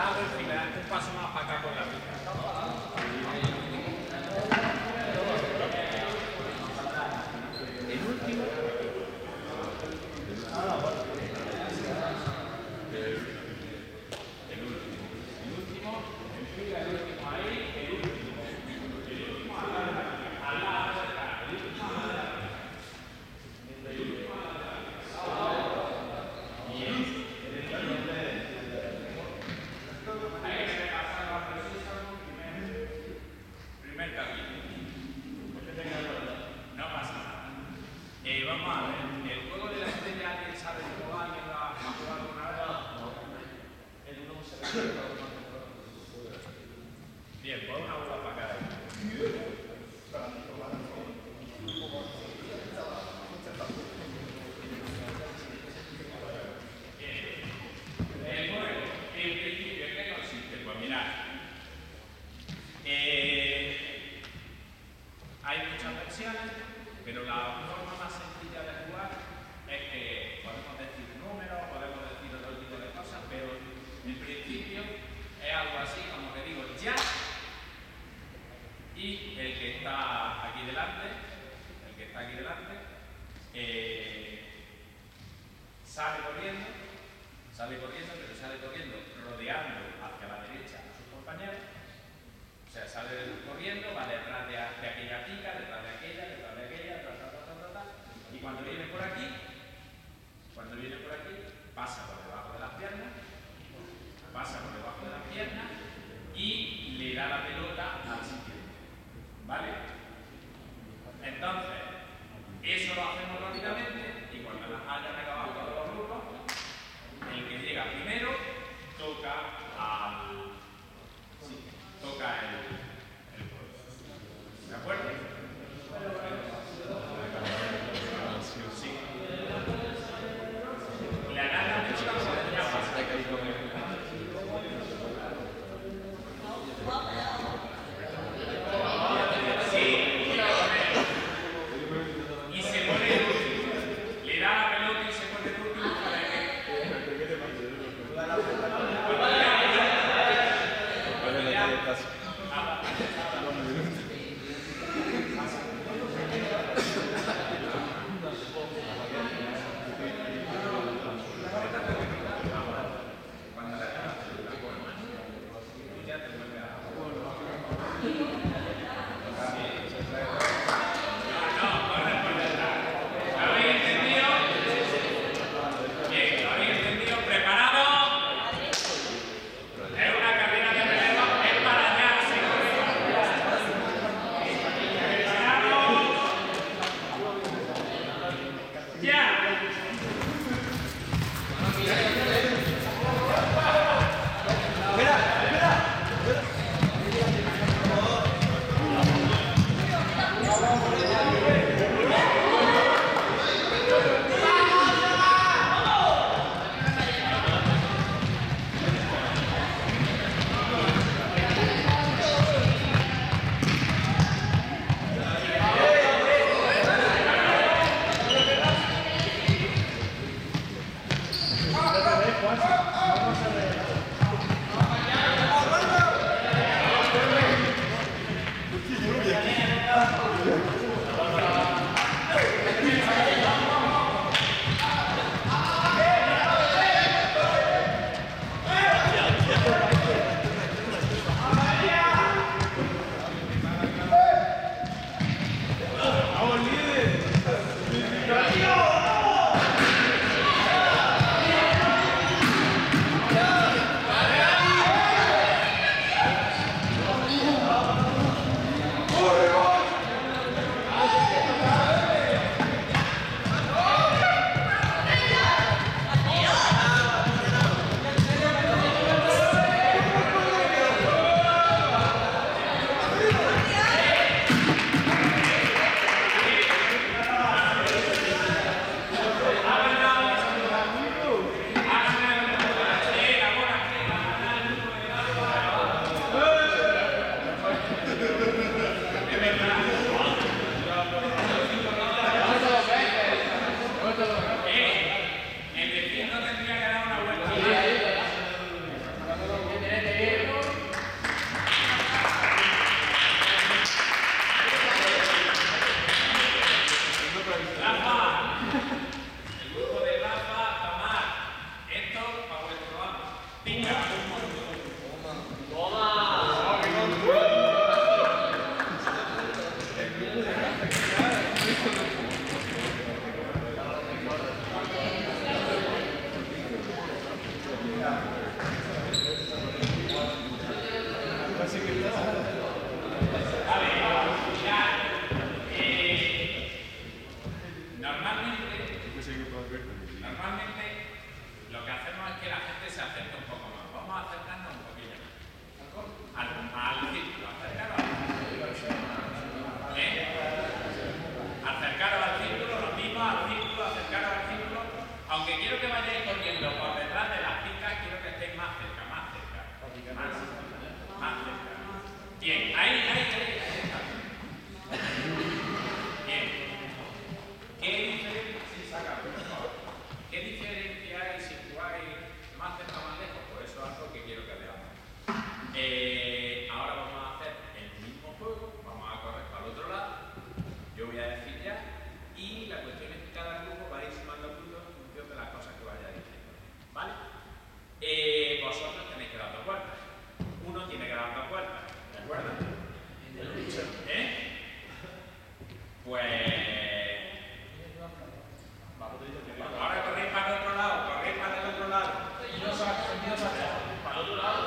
Nada, al final, un paso más para acá con la vida. El último. sitio concreto. Normalmente lo que hacemos es que la gente se acerque un poco más. Vamos a acercarnos un poquillo más. Al círculo, acercaros al círculo. Acercaros al círculo, lo mismo, al círculo, acercaros al círculo. Aunque quiero que vayáis corriendo por detrás de las picas, quiero que estéis más cerca, más cerca. Más cerca. Más cerca. Bien, ahí. Ahora vamos a hacer el mismo juego, vamos a correr para el otro lado, yo voy a decir ya, y la cuestión es que cada grupo va a ir sumando puntos en función de las cosas que vaya diciendo, ¿vale? Vosotros tenéis que dar dos vueltas, uno tiene que dar dos vueltas, ¿de acuerdo? Pues ahora corréis para el otro lado, corréis para el otro lado, y no se ha sentido para el otro lado.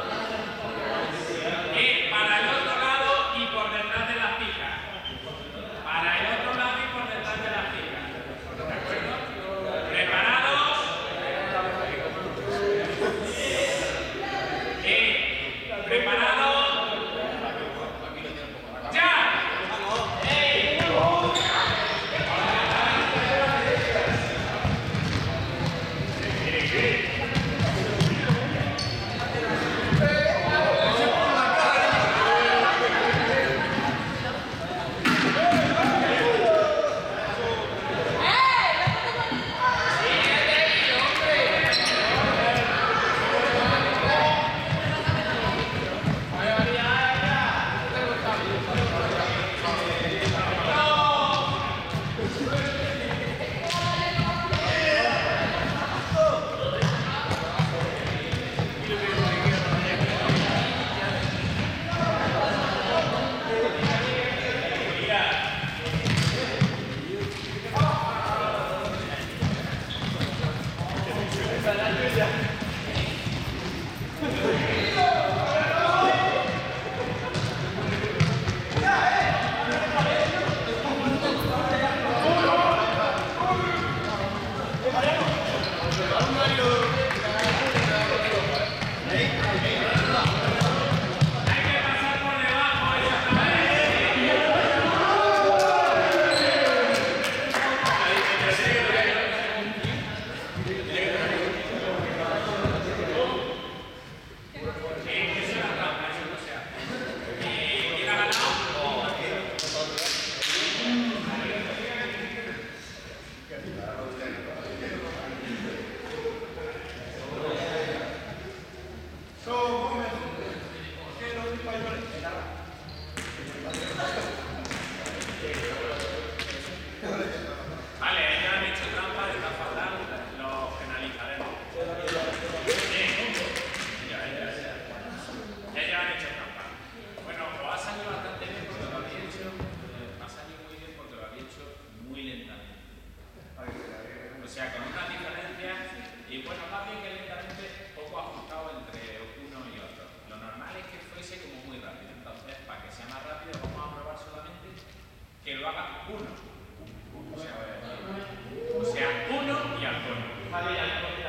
Uno y alguno.